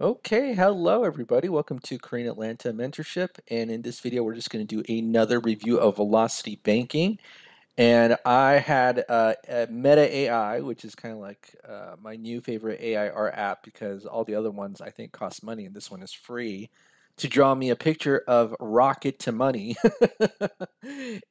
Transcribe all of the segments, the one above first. Okay, hello everybody. Welcome to Korean Atlanta Mentorship. And in this video, we're just going to do another review of Velocity Banking. And I had Meta AI, which is kind of like my new favorite AIR app because all the other ones I think cost money and this one is free, to draw me a picture of Rocket to Money.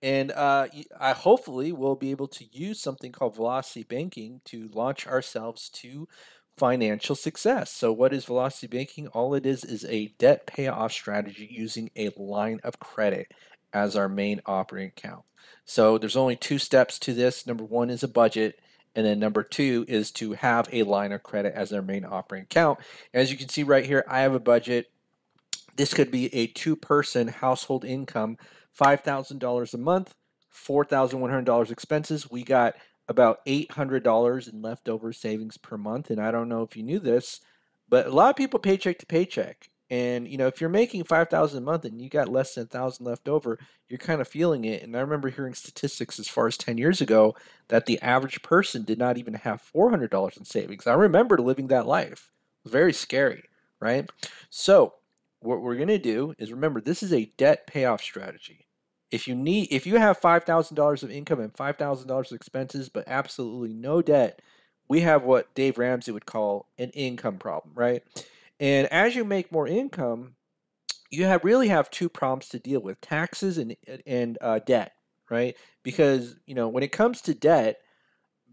And I hopefully will be able to use something called Velocity Banking to launch ourselves to financial success. So what is Velocity Banking? All it is a debt payoff strategy using a line of credit as our main operating account. So there's only two steps to this. Number one is a budget, and then number two is to have a line of credit as our main operating account. As you can see right here, I have a budget. This could be a two-person household income, $5,000 a month, $4,100 expenses. We got about $800 in leftover savings per month. And I don't know if you knew this, but a lot of people paycheck to paycheck. And, you know, if you're making $5,000 a month and you got less than $1,000 left over, you're kind of feeling it. And I remember hearing statistics as far as 10 years ago that the average person did not even have $400 in savings. I remember living that life. It was very scary, right? So what we're going to do is, remember, this is a debt payoff strategy. If you have $5,000 of income and $5,000 of expenses, but absolutely no debt, we have what Dave Ramsey would call an income problem, right? And as you make more income, you really have two problems to deal with: taxes and debt, right? Because when it comes to debt,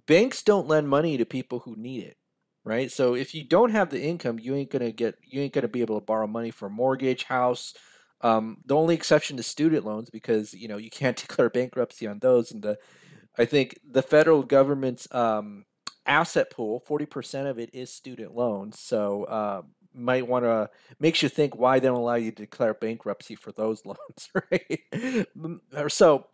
banks don't lend money to people who need it, right? So if you don't have the income, you ain't gonna be able to borrow money for a mortgage, house. The only exception to student loans, because you can't declare bankruptcy on those, and I think the federal government's asset pool, 40% of it is student loans, so might want to makes you think why they don't allow you to declare bankruptcy for those loans, right? So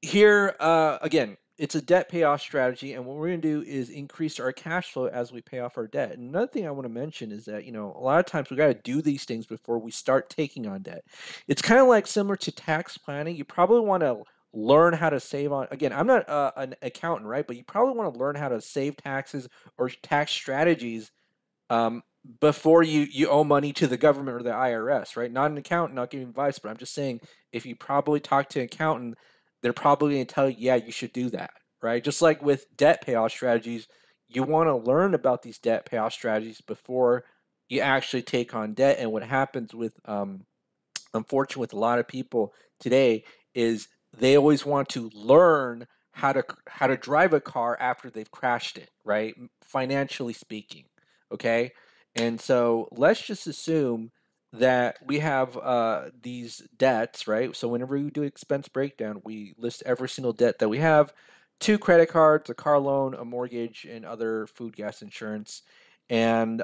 here again, it's a debt payoff strategy, and what we're going to do is increase our cash flow as we pay off our debt. And another thing I want to mention is that, a lot of times we got to do these things before we start taking on debt. It's kind of like similar to tax planning. You probably want to learn how to save on, again, I'm not an accountant, right? But you probably want to learn how to save taxes or tax strategies before you owe money to the government or the IRS, right? Not an accountant, not giving advice, but I'm just saying if you probably talk to an accountant, they're probably going to tell you, yeah, you should do that, right? Just like with debt payoff strategies, you want to learn about these debt payoff strategies before you actually take on debt. And what happens with, unfortunately, with a lot of people today is they always want to learn how to drive a car after they've crashed it, right? Financially speaking, okay? And so let's just assume that we have these debts, right? So whenever we do expense breakdown, we list every single debt that we have: two credit cards, a car loan, a mortgage, and other food, gas, insurance. And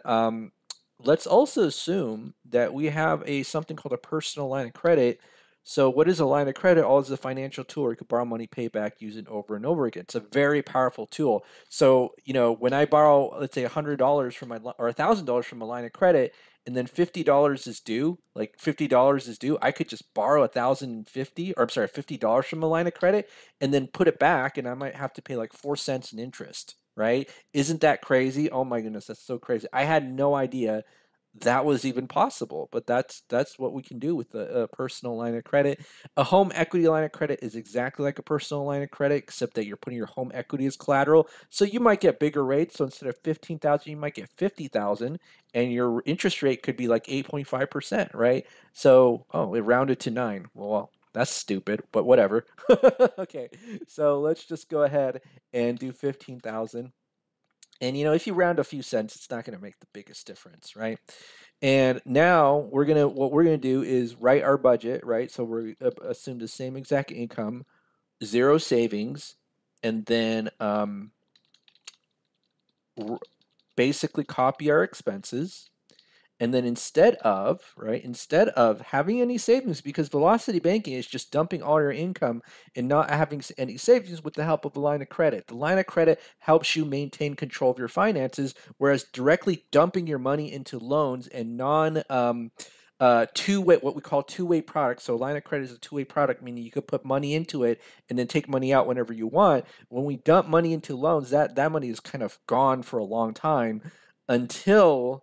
let's also assume that we have something called a personal line of credit. So what is a line of credit? All is a financial tool where you can borrow money, pay back, use it over and over again. It's a very powerful tool. So, when I borrow, let's say $100 from or $1,000 from a line of credit, and then $50 is due, I could just borrow $50 from a line of credit and then put it back, and I might have to pay like 4 cents in interest, right? Isn't that crazy? Oh my goodness, that's so crazy. I had no idea that was even possible, but that's what we can do with a personal line of credit. A home equity line of credit is exactly like a personal line of credit, except that you're putting your home equity as collateral. So you might get bigger rates. So instead of 15,000, you might get 50,000, and your interest rate could be like 8.5%, right? So, oh, it rounded to 9. Well, that's stupid, but whatever. Okay, so let's just go ahead and do 15,000. And, if you round a few cents, it's not going to make the biggest difference, right? And now what we're going to do is write our budget, right? So we're assume the same exact income, zero savings, and then basically copy our expenses. And then instead of having any savings, because Velocity Banking is just dumping all your income and not having any savings with the help of a line of credit. The line of credit helps you maintain control of your finances, whereas directly dumping your money into loans and what we call two-way products. So a line of credit is a two-way product, meaning you could put money into it and then take money out whenever you want. When we dump money into loans, that money is kind of gone for a long time until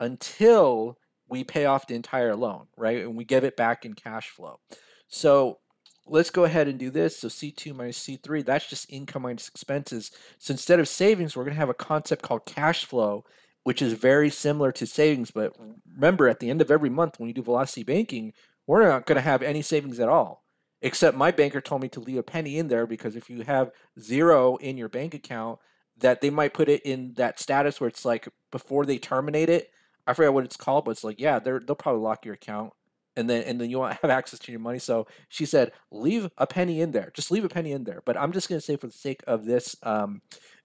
until we pay off the entire loan, right? And we give it back in cash flow. So let's go ahead and do this. So C2 minus C3, that's just income minus expenses. So instead of savings, we're going to have a concept called cash flow, which is very similar to savings. But remember, at the end of every month when you do velocity banking, we're not going to have any savings at all. Except my banker told me to leave a penny in there, because if you have zero in your bank account, that they might put it in that status where it's like before they terminate it. I forget what it's called, but it's like, yeah, they'll probably lock your account, and then you won't have access to your money. So she said, leave a penny in there. Just leave a penny in there. But I'm just going to say, for the sake of this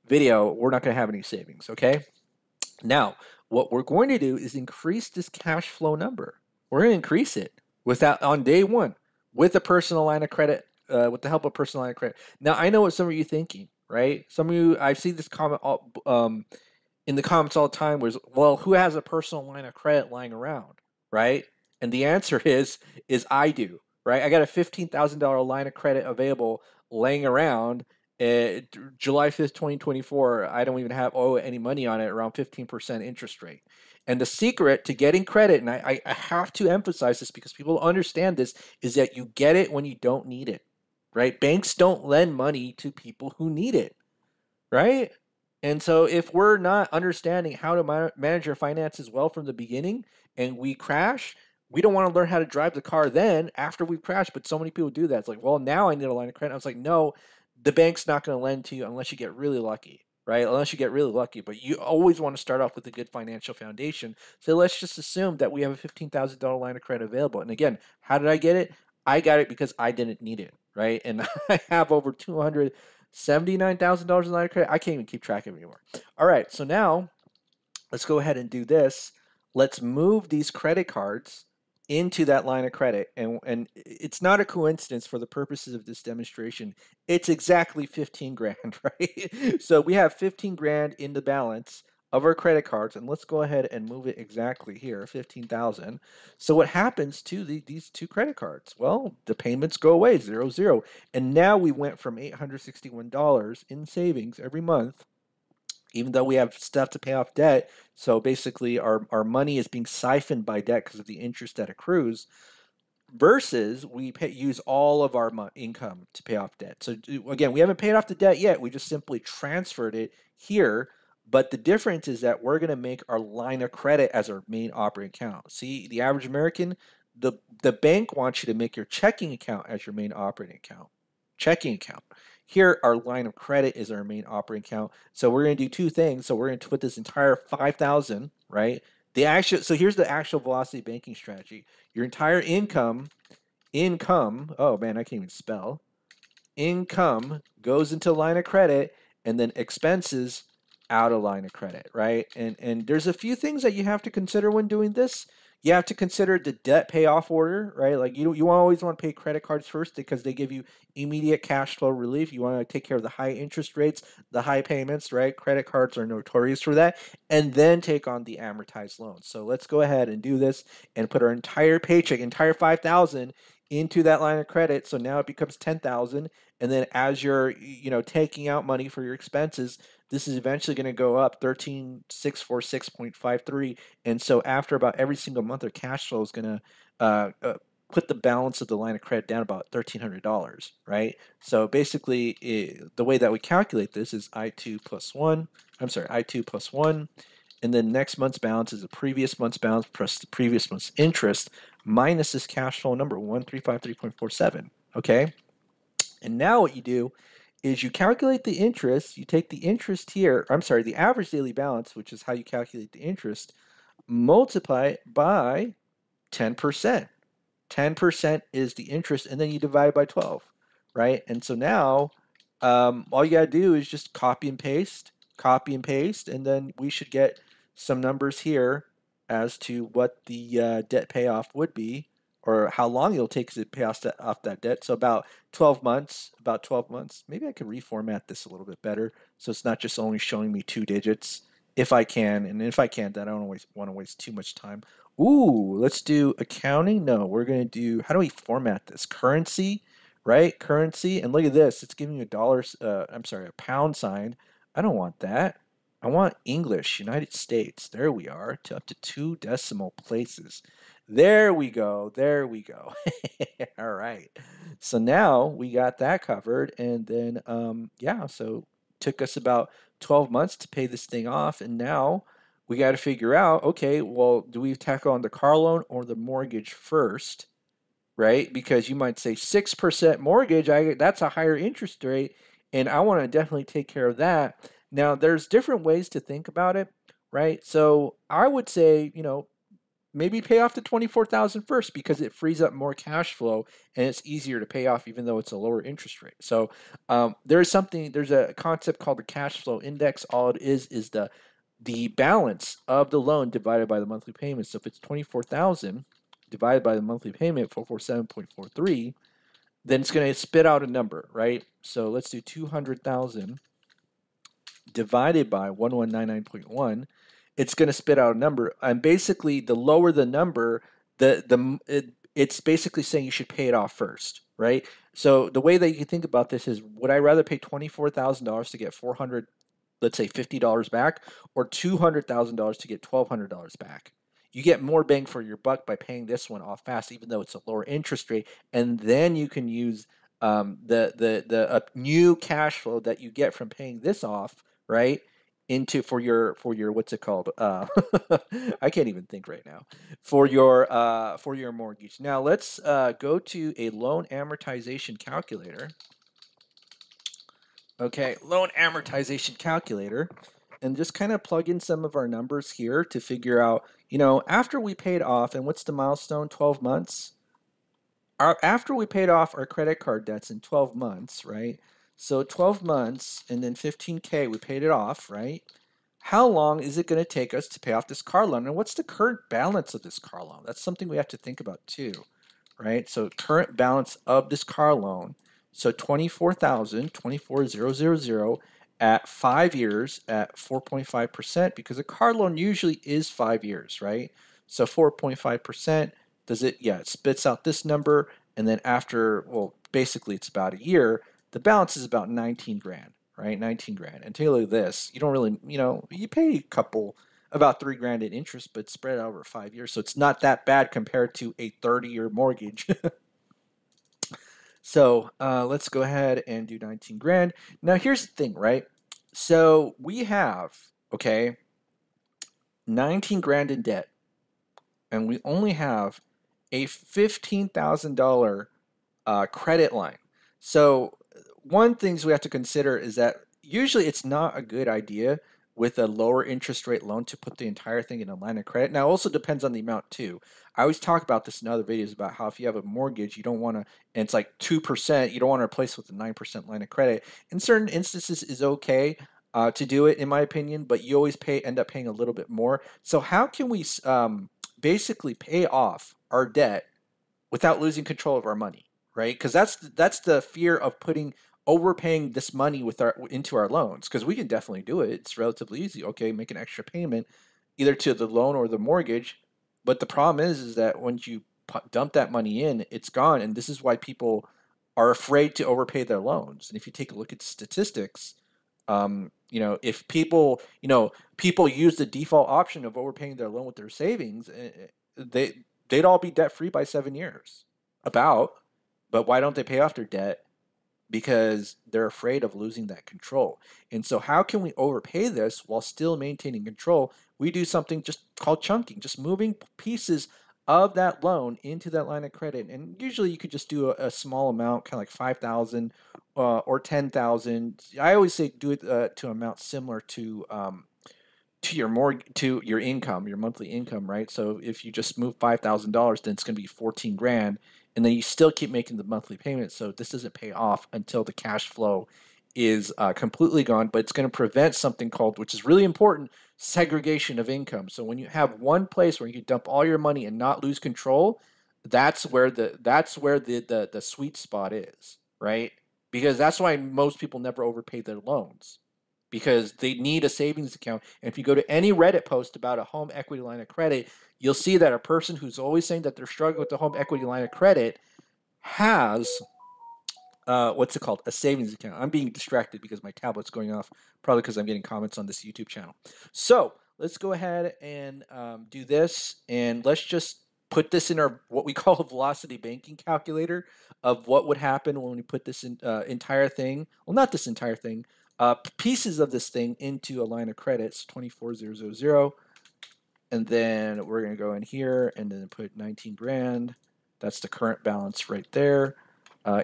video, we're not going to have any savings, okay? Now, what we're going to do is increase this cash flow number. We're going to increase it without on day one. With a personal line of credit, with the help of personal line of credit. Now, I know what some of you are thinking, right? Some of you, I see this comment all, in the comments all the time, was, well, who has a personal line of credit lying around, right? And the answer is I do, right? I got a $15,000 line of credit available laying around. July 5th, 2024, I don't even owe any money on it, around 15% interest rate. And the secret to getting credit, and I have to emphasize this because people understand this, is that you get it when you don't need it, right? Banks don't lend money to people who need it, right? And so if we're not understanding how to manage our finances well from the beginning and we crash, we don't want to learn how to drive the car then after we've crashed. But so many people do that. It's like, well, now I need a line of credit. I was like, no, the bank's not going to lend to you unless you get really lucky, right? Unless you get really lucky. But you always want to start off with a good financial foundation. So let's just assume that we have a $15,000 line of credit available. And again, how did I get it? I got it because I didn't need it, right? And I have over $279,000 in line of credit. I can't even keep track of it anymore. All right, so now let's go ahead and do this. Let's move these credit cards into that line of credit. And it's not a coincidence for the purposes of this demonstration. It's exactly 15 grand, right? So we have 15 grand in the balance of our credit cards, and let's go ahead and move it exactly here, 15,000. So what happens to these two credit cards? Well, the payments go away, zero, zero. And now we went from $861 in savings every month, even though we have stuff to pay off debt. So basically our money is being siphoned by debt because of the interest that accrues, versus we use all of our income to pay off debt. So again, we haven't paid off the debt yet. We just simply transferred it here. But the difference is that we're going to make our line of credit as our main operating account. See, the average American, the bank wants you to make your checking account as your main operating account. Checking account. Here, our line of credit is our main operating account. So we're going to do two things. So we're going to put this entire 5,000, right? The actual, so here's the actual velocity banking strategy. Your entire income, oh man, I can't even spell. Income goes into line of credit, and then expenses out of line of credit, right? And there's a few things that you have to consider when doing this. You have to consider the debt payoff order, right? Like you always want to pay credit cards first because they give you immediate cash flow relief. You want to take care of the high interest rates, the high payments, right? Credit cards are notorious for that. And then take on the amortized loans. So let's go ahead and do this and put our entire paycheck, entire 5,000 into that line of credit. So now it becomes 10,000. And then as you're, taking out money for your expenses, this is eventually going to go up 13,646.53. And so after about every single month, their cash flow is going to put the balance of the line of credit down about $1,300, right? So basically, the way that we calculate this is I2 plus 1. And then next month's balance is the previous month's balance plus the previous month's interest minus this cash flow number, 1,353.47, okay? And now what you do is you calculate the interest, you take the interest here, the average daily balance, which is how you calculate the interest, multiply it by 10%. 10% is the interest, and then you divide by 12, right? And so now all you got to do is just copy and paste, and then we should get some numbers here as to what the debt payoff would be, or how long it'll take to pay off that debt. So about 12 months. Maybe I could reformat this a little bit better so it's not just only showing me two digits if I can. And if I can't, then I don't always want to waste too much time. Ooh, let's do accounting. No, we're going to do, how do we format this? Currency, right? Currency. And look at this. It's giving you a pound sign. I don't want that. I want English, United States, there we are, to up to 2 decimal places. There we go, there we go. All right, so now we got that covered, and then, yeah, so took us about 12 months to pay this thing off, and now we got to figure out, okay, well, do we tackle on the car loan or the mortgage first, right? Because you might say 6% mortgage, that's a higher interest rate, and I want to definitely take care of that. Now, there's different ways to think about it, right? So I would say, you know, maybe pay off the $24,000 first because it frees up more cash flow and it's easier to pay off even though it's a lower interest rate. So there's a concept called the cash flow index. All it is the balance of the loan divided by the monthly payment. So if it's $24,000 divided by the monthly payment, 447.43, then it's going to spit out a number, right? So let's do 200,000. Divided by 1199.1, it's going to spit out a number. And basically, the lower the number, it's basically saying you should pay it off first, right? So the way that you can think about this is, would I rather pay $24,000 to get $400, let's say $50 back, or $200,000 to get $1,200 back? You get more bang for your buck by paying this one off fast, even though it's a lower interest rate, and then you can use the new cash flow that you get from paying this off, right, into for your what's it called? I can't even think right now. For your mortgage. Now let's go to a loan amortization calculator. Okay, loan amortization calculator, and just kind of plug in some of our numbers here to figure out, you know, after we paid off, and what's the milestone? 12 months. After we paid off our credit card debts in 12 months, right? So 12 months and then 15K, we paid it off, right? How long is it going to take us to pay off this car loan? And what's the current balance of this car loan? That's something we have to think about too, right? So current balance of this car loan. So 24,000, 24,000 at 5 years at 4.5%, because a car loan usually is 5 years, right? So 4.5%, does it, yeah, it spits out this number. And then after, well, basically it's about a year, the balance is about 19 grand, right? 19 grand. And take a look at this. You don't really, you know, you pay a couple, about 3 grand in interest, but spread out over 5 years. So it's not that bad compared to a 30-year mortgage. So let's go ahead and do 19 grand. Now here's the thing, right? So we have, okay, 19 grand in debt, and we only have a $15,000 credit line. So one things we have to consider is that usually it's not a good idea with a lower interest rate loan to put the entire thing in a line of credit. Now, it also depends on the amount too. I always talk about this in other videos about how if you have a mortgage, you don't want to, and it's like 2%, you don't want to replace with a 9% line of credit. In certain instances, is okay to do it, in my opinion, but you always end up paying a little bit more. So how can we basically pay off our debt without losing control of our money? Right? Because that's the fear of overpaying this money into our loans, because we can definitely do it. It's relatively easy. Okay, make an extra payment either to the loan or the mortgage. But the problem is that once you dump that money in, it's gone. And this is why people are afraid to overpay their loans. And if you take a look at statistics, you know, if people, you know, people use the default option of overpaying their loan with their savings, they'd all be debt-free by 7 years, about. But why don't they pay off their debt? Because they're afraid of losing that control. And so how can we overpay this while still maintaining control? We do something just called chunking, just moving pieces of that loan into that line of credit. And usually you could just do a small amount, kind of like 5,000 or 10,000. I always say do it to an amount similar to your income, your monthly income, right? So if you just move $5,000, then it's going to be 14 grand. And then you still keep making the monthly payments, so this doesn't pay off until the cash flow is completely gone. But it's going to prevent something called, which is really important, segregation of income. So when you have one place where you dump all your money and not lose control, that's where the sweet spot is, right? Because that's why most people never overpay their loans, because they need a savings account. And if you go to any Reddit post about a home equity line of credit, you'll see that a person who's always saying that they're struggling with the home equity line of credit has what's it called? A savings account. I'm being distracted because my tablet's going off, probably because I'm getting comments on this YouTube channel. So let's go ahead and do this, and let's just put this in our what we call a velocity banking calculator of what would happen when we put this in, entire thing, well, not this entire thing, pieces of this thing into a line of credits, 24,000, and then we're going to go in here and then put 19 grand. That's the current balance right there.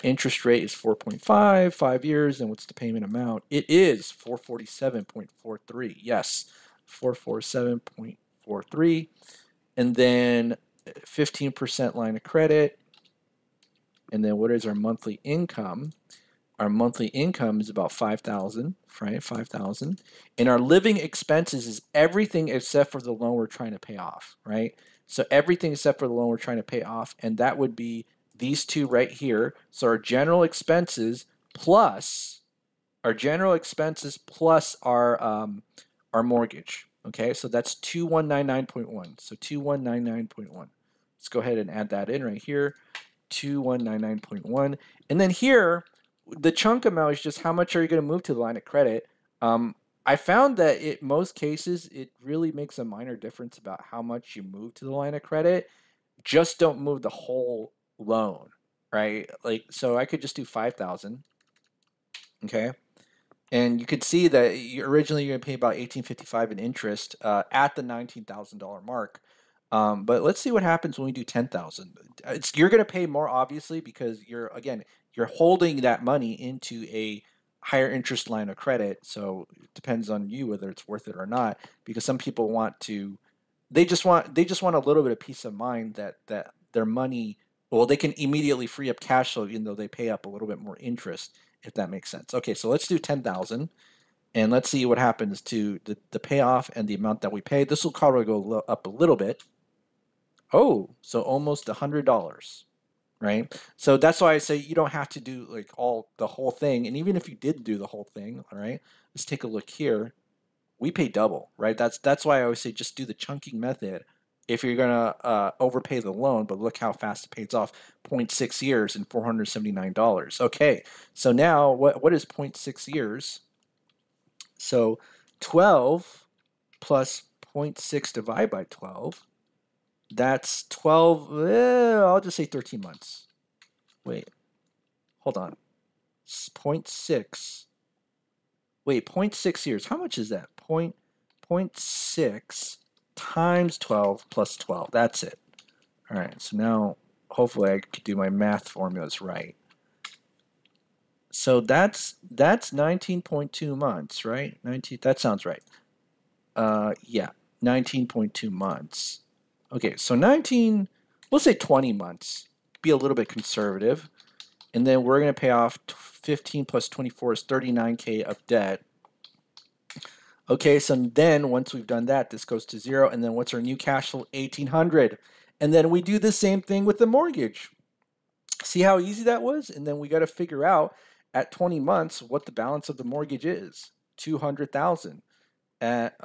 Interest rate is 4.5, 5 years, and what's the payment amount? It is 447.43. Yes, 447.43, and then 15% line of credit, and then what is our monthly income? Our monthly income is about 5,000, right? 5,000, and our living expenses is everything except for the loan we're trying to pay off, right? So everything except for the loan we're trying to pay off, and that would be these two right here. So our general expenses plus our mortgage. Okay, so that's 2199.1. So 2199.1. Let's go ahead and add that in right here, 2199.1, and then here. The chunk amount is just how much are you going to move to the line of credit. I found that in most cases, it really makes a minor difference about how much you move to the line of credit. Just don't move the whole loan, right? Like, so I could just do 5,000, okay? And you could see that originally you're going to pay about $1,855 in interest at the $19,000 mark. But let's see what happens when we do 10,000. You're going to pay more, obviously, because you're, again, you're holding that money into a higher interest line of credit. So it depends on you whether it's worth it or not, because some people want to, they just want a little bit of peace of mind that, their money, well, they can immediately free up cash flow, even though they pay up a little bit more interest, if that makes sense. Okay, so let's do 10,000 and let's see what happens to the payoff and the amount that we pay. This will probably go up a little bit. Oh, so almost $100. Right, so that's why I say you don't have to do like the whole thing, and even if you did do the whole thing, all right, let's take a look here. We pay double, right? That's why I always say just do the chunking method if you're gonna overpay the loan. But look how fast it pays off: 0.6 years and $479. Okay, so now what is 0.6 years? So 12 plus 0.6 divided by 12. That's 12, I'll just say 13 months. Wait, hold on. 0.6. Wait, 0.6 years. How much is that? 0.6 times 12 plus 12. That's it. All right, so now hopefully I could do my math formulas right. So that's 19.2 months, right? 19, that sounds right. Yeah, 19.2 months. Okay, so 19, we'll say 20 months, be a little bit conservative. And then we're going to pay off 15 plus 24 is 39K of debt. Okay, so then once we've done that, this goes to zero. And then what's our new cash flow? 1,800. And then we do the same thing with the mortgage. See how easy that was? And then we got to figure out at 20 months what the balance of the mortgage is, 200,000. At,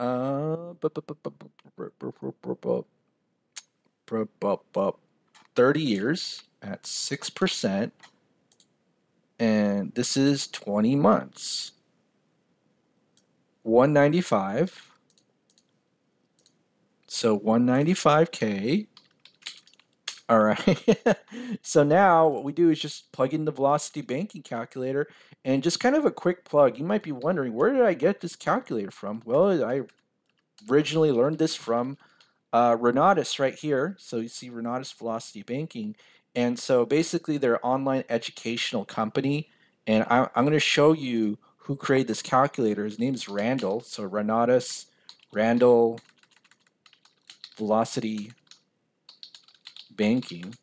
about 30 years at 6%, and this is 20 months. 195. So 195K. All right. So now what we do is just plug in the velocity banking calculator, and just kind of a quick plug. You might be wondering, where did I get this calculator from? Well, I originally learned this from Renatus right here. So you see Renatus Velocity Banking, and so basically they're an online educational company, and I'm going to show you who created this calculator. His name is Randall. So Renatus, Randall Velocity Banking,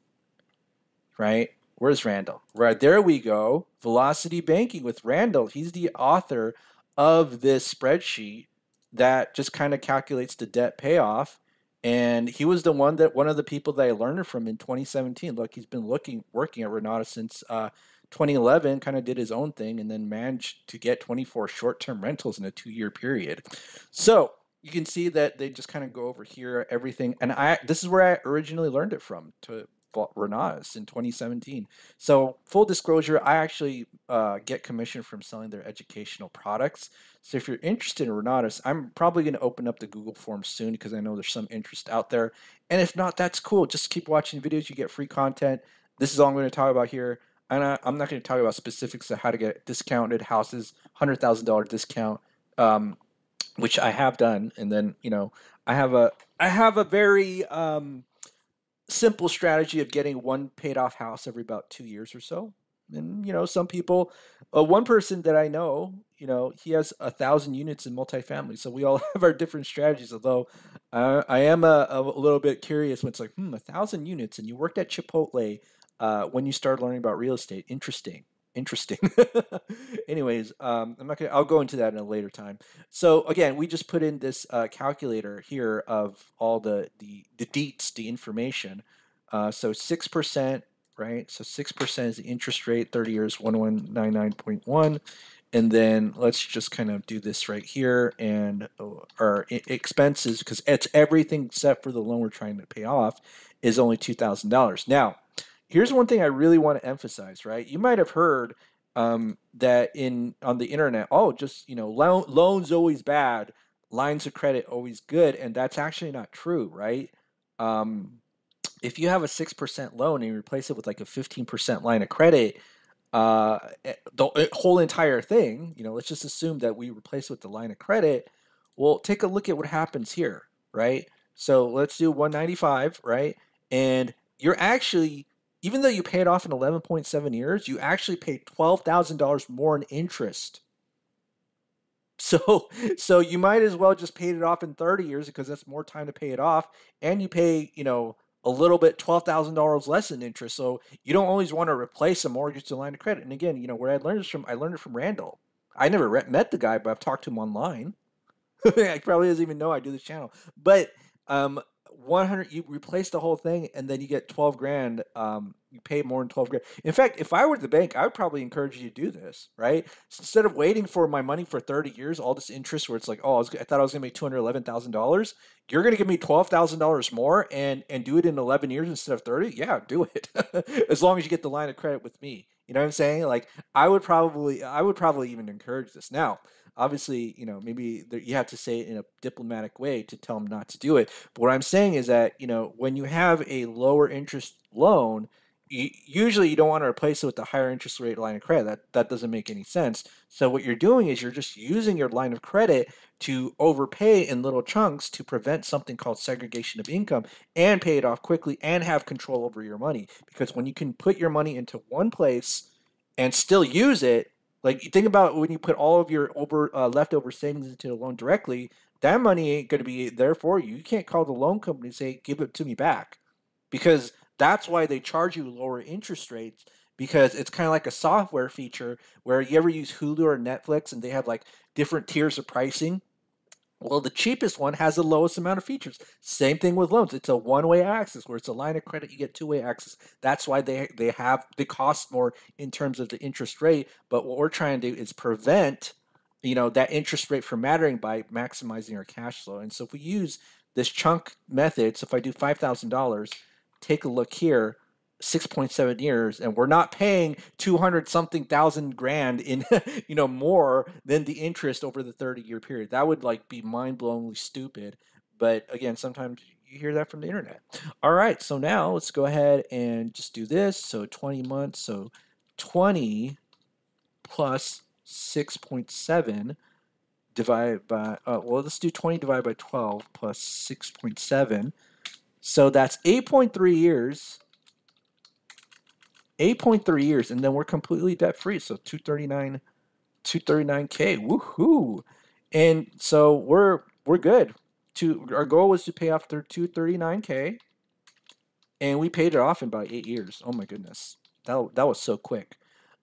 right? Where's Randall? Right, there we go. Velocity Banking with Randall. He's the author of this spreadsheet that just kind of calculates the debt payoff. And he was the one that one of the people that I learned from in 2017. Look, he's been working at Renatus since 2011, kind of did his own thing, and then managed to get 24 short-term rentals in a 2-year period. So you can see that they just kind of go over here, everything. And this is where I originally learned it from, to bought Renatus in 2017. So full disclosure, I actually get commission from selling their educational products. So if you're interested in Renatus, I'm probably going to open up the Google form soon because I know there's some interest out there. And if not, that's cool. Just keep watching videos. You get free content. This is all I'm going to talk about here. And I'm not going to talk about specifics of how to get discounted houses, $100,000 discount, which I have done. And then, you know, I have a very simple strategy of getting one paid off house every about 2 years or so. And, you know, some people, one person that I know, you know, he has 1,000 units in multifamily. So we all have our different strategies, although I am a little bit curious when it's like, 1,000 units and you worked at Chipotle when you start learning about real estate. Interesting. Anyways, I'll go into that in a later time. So again, we just put in this calculator here of all the deets, the information. So 6%, right? So 6% is the interest rate, 30 years, 1199.1. And then let's just kind of do this right here and our expenses, because it's everything except for the loan we're trying to pay off is only $2,000. Now, here's one thing I really want to emphasize, right? You might have heard that on the internet, oh, just, you know, loans always bad, lines of credit always good, and that's actually not true, right? If you have a 6% loan and you replace it with like a 15% line of credit, the whole entire thing, you know, let's just assume that we replace it with the line of credit. Well, take a look at what happens here, right? So let's do 195, right? And you're actually, even though you pay it off in 11.7 years, you actually pay $12,000 more in interest. So you might as well just pay it off in 30 years because that's more time to pay it off. And you pay, you know, a little bit, $12,000 less in interest. So you don't always want to replace a mortgage to a line of credit. And again, you know, where I learned this from, I learned it from Randall. I never met the guy, but I've talked to him online. I probably doesn't even know I do this channel. But, 100, you replace the whole thing and then you get 12 grand. You pay more than 12 grand. In fact, if I were the bank, I would probably encourage you to do this, right? So instead of waiting for my money for 30 years, all this interest where it's like, oh, I thought I was going to make $211,000. You're going to give me $12,000 more and do it in 11 years instead of 30. Yeah, do it. As long as you get the line of credit with me. You know what I'm saying? Like I would probably even encourage this. Now, obviously, you know, maybe you have to say it in a diplomatic way to tell them not to do it. But what I'm saying is that, you know, when you have a lower interest loan, usually you don't want to replace it with a higher interest rate line of credit. That doesn't make any sense. So what you're doing is you're just using your line of credit to overpay in little chunks to prevent something called segregation of income and pay it off quickly and have control over your money. Because when you can put your money into one place and still use it, like you think about when you put all of your leftover savings into the loan directly, that money ain't going to be there for you. You can't call the loan company and say, give it to me back, because that's why they charge you lower interest rates, because it's kind of like a software feature where you ever use Hulu or Netflix and they have like different tiers of pricing. Well, the cheapest one has the lowest amount of features. Same thing with loans. It's a one-way access where it's a line of credit. You get two-way access. That's why they cost more in terms of the interest rate. But what we're trying to do is prevent, you know, that interest rate from mattering by maximizing our cash flow. And so if we use this chunk method, so if I do $5,000, take a look here, 6.7 years, and we're not paying 200-something thousand grand in, you know, more than the interest over the 30-year period. That would like be mind-blowingly stupid. But again, sometimes you hear that from the internet. All right, so now let's go ahead and just do this. So 20 months, so 20 plus 6.7 divided by, well, let's do 20 divided by 12 plus 6.7. So that's 8.3 years. 8.3 years, and then we're completely debt-free. So 239K. Woohoo! And so we're good. Our goal was to pay off their 239K, and we paid it off in about 8 years. Oh my goodness, that was so quick.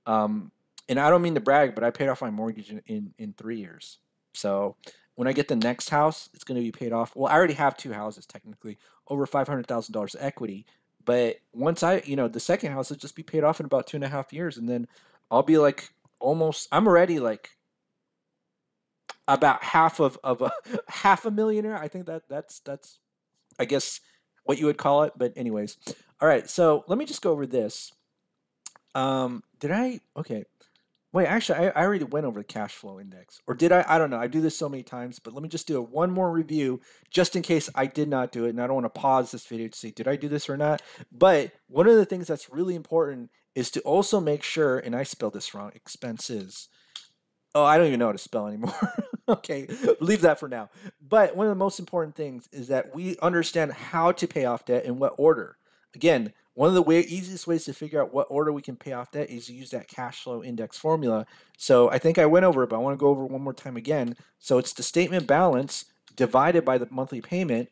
And I don't mean to brag, but I paid off my mortgage in 3 years. So when I get the next house, it's going to be paid off. Well, I already have two houses technically, over $500,000 equity. But once you know, the second house will just be paid off in about 2.5 years. And then I'll be like almost, I'm already like about half of a millionaire. I think that's I guess what you would call it. But anyways, all right. So let me just go over this. Did I? Okay. Wait, actually, I already went over the cash flow index. Or did I? I don't know. I do this so many times, but let me just do one more review just in case I did not do it. And I don't want to pause this video to see, did I do this or not? But one of the things that's really important is to also make sure, and I spelled this wrong, expenses. Oh, I don't even know how to spell anymore. Okay, leave that for now. But one of the most important things is that we understand how to pay off debt in what order. Again, one of the easiest ways to figure out what order we can pay off debt is to use that cash flow index formula. So I think I went over it, but I want to go over it one more time again. So it's the statement balance divided by the monthly payment,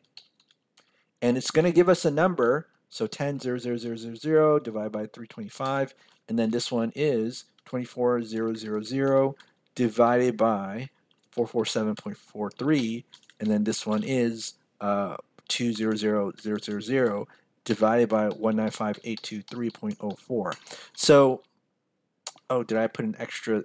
and it's going to give us a number. So 10,000,000 divided by 325, and then this one is 24,000 divided by 447.43, and then this one is 200,000 divided by 195,823.04. So, oh, did I put an extra?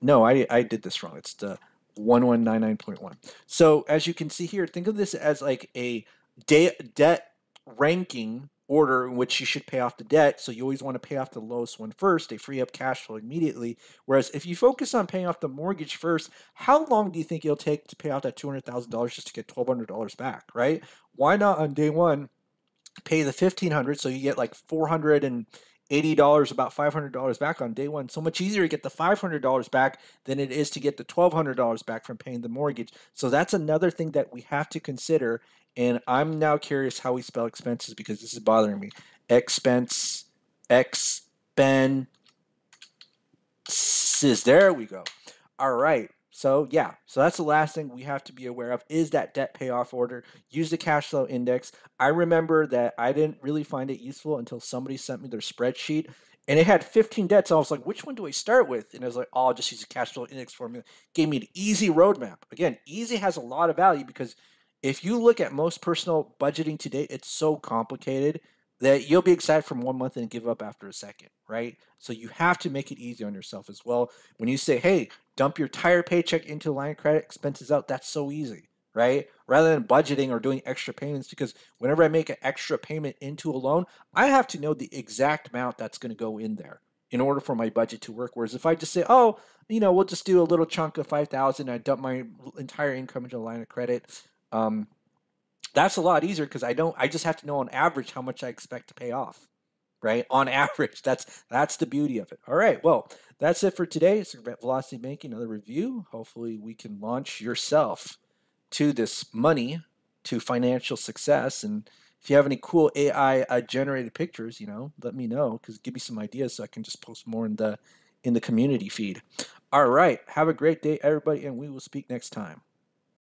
No, I did this wrong. It's the 1199.1. So as you can see here, think of this as like a debt ranking order in which you should pay off the debt. So you always want to pay off the lowest one first. They free up cash flow immediately. Whereas if you focus on paying off the mortgage first, how long do you think it'll take to pay off that $200,000 just to get $1,200 back, right? Why not on day one pay the $1,500 so you get like $480, about $500 back on day one? So much easier to get the $500 back than it is to get the $1,200 back from paying the mortgage. So that's another thing that we have to consider. And I'm now curious how we spell expenses because this is bothering me. Expense, expenses. There we go. All right. So yeah, so that's the last thing we have to be aware of is that debt payoff order. Use the cash flow index. I remember that I didn't really find it useful until somebody sent me their spreadsheet. And it had 15 debts. I was like, which one do I start with? And I was like, oh, I'll just use the cash flow index formula. Gave me an easy roadmap. Again, easy has a lot of value because if you look at most personal budgeting today, it's so complicated that you'll be excited for 1 month and give up after a second, right? So you have to make it easy on yourself as well. When you say, hey, dump your entire paycheck into line of credit, expenses out, that's so easy, right? Rather than budgeting or doing extra payments, because whenever I make an extra payment into a loan, I have to know the exact amount that's going to go in there in order for my budget to work. Whereas if I just say, oh, you know, we'll just do a little chunk of $5,000 and I dump my entire income into a line of credit, that's a lot easier because I just have to know on average how much I expect to pay off, right? On average, that's the beauty of it. All right, well, that's it for today. It's Velocity Banking, another review. Hopefully we can launch yourself to this money, to financial success. And if you have any cool AI generated pictures, you know, let me know because give me some ideas so I can just post more in the community feed. All right, have a great day, everybody, and we will speak next time.